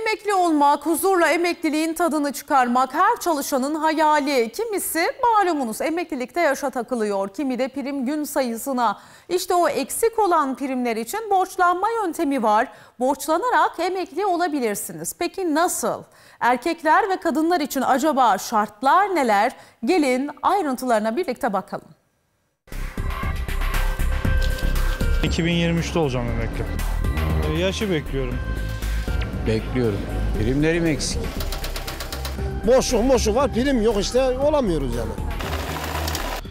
Emekli olmak, huzurla emekliliğin tadını çıkarmak her çalışanın hayali. Kimisi malumunuz emeklilikte yaşa takılıyor, kimi de prim gün sayısına. İşte o eksik olan primler için borçlanma yöntemi var. Borçlanarak emekli olabilirsiniz. Peki nasıl? Erkekler ve kadınlar için acaba şartlar neler? Gelin ayrıntılarına birlikte bakalım. 2023'te olacağım emekli. Yaşı bekliyorum. Bekliyorum. Primlerim eksik. Boşluk var, prim yok işte, olamıyoruz yani.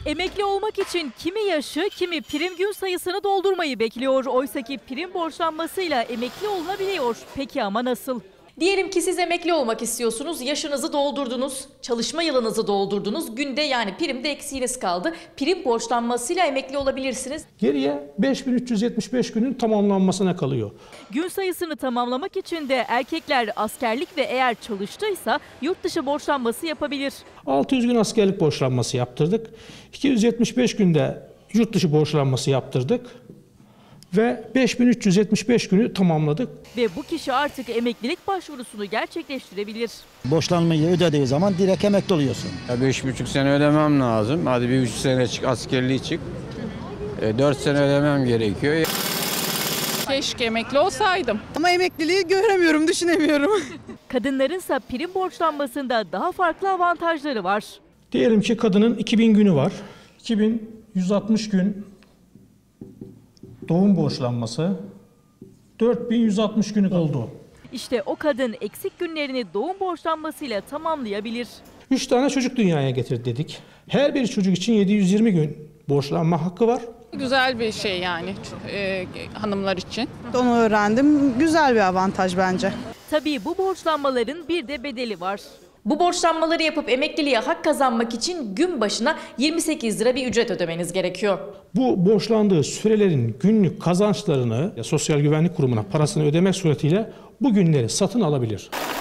Emekli olmak için kimi yaşı, kimi prim gün sayısını doldurmayı bekliyor. Oysa ki prim borçlanmasıyla emekli olunabiliyor. Peki ama nasıl? Diyelim ki siz emekli olmak istiyorsunuz, yaşınızı doldurdunuz, çalışma yılınızı doldurdunuz. Günde yani primde eksiğiniz kaldı. Prim borçlanmasıyla emekli olabilirsiniz. Geriye 5375 günün tamamlanmasına kalıyor. Gün sayısını tamamlamak için de erkekler askerlik ve eğer çalıştıysa yurt dışı borçlanması yapabilir. 600 gün askerlik borçlanması yaptırdık. 275 günde yurt dışı borçlanması yaptırdık. Ve 5375 günü tamamladık. Ve bu kişi artık emeklilik başvurusunu gerçekleştirebilir. Borçlanmayı ödediği zaman direkt emekli oluyorsun. 5,5 sene ödemem lazım. Hadi bir 3 sene çık, askerliği çık. 4 sene ödemem gerekiyor. Keşke emekli olsaydım. Ama emekliliği göremiyorum, düşünemiyorum. Kadınlarınsa prim borçlanmasında daha farklı avantajları var. Diyelim ki kadının 2000 günü var. 2160 gün doğum borçlanması 4160 günü oldu. İşte o kadın eksik günlerini doğum borçlanmasıyla tamamlayabilir. 3 tane çocuk dünyaya getir dedik. Her bir çocuk için 720 gün borçlanma hakkı var. Güzel bir şey yani hanımlar için. Onu öğrendim. Güzel bir avantaj bence. Tabii bu borçlanmaların bir de bedeli var. Bu borçlanmaları yapıp emekliliğe hak kazanmak için gün başına 28 lira bir ücret ödemeniz gerekiyor. Bu borçlandığı sürelerin günlük kazançlarını Sosyal Güvenlik Kurumu'na parasını ödemek suretiyle bu günleri satın alabilir.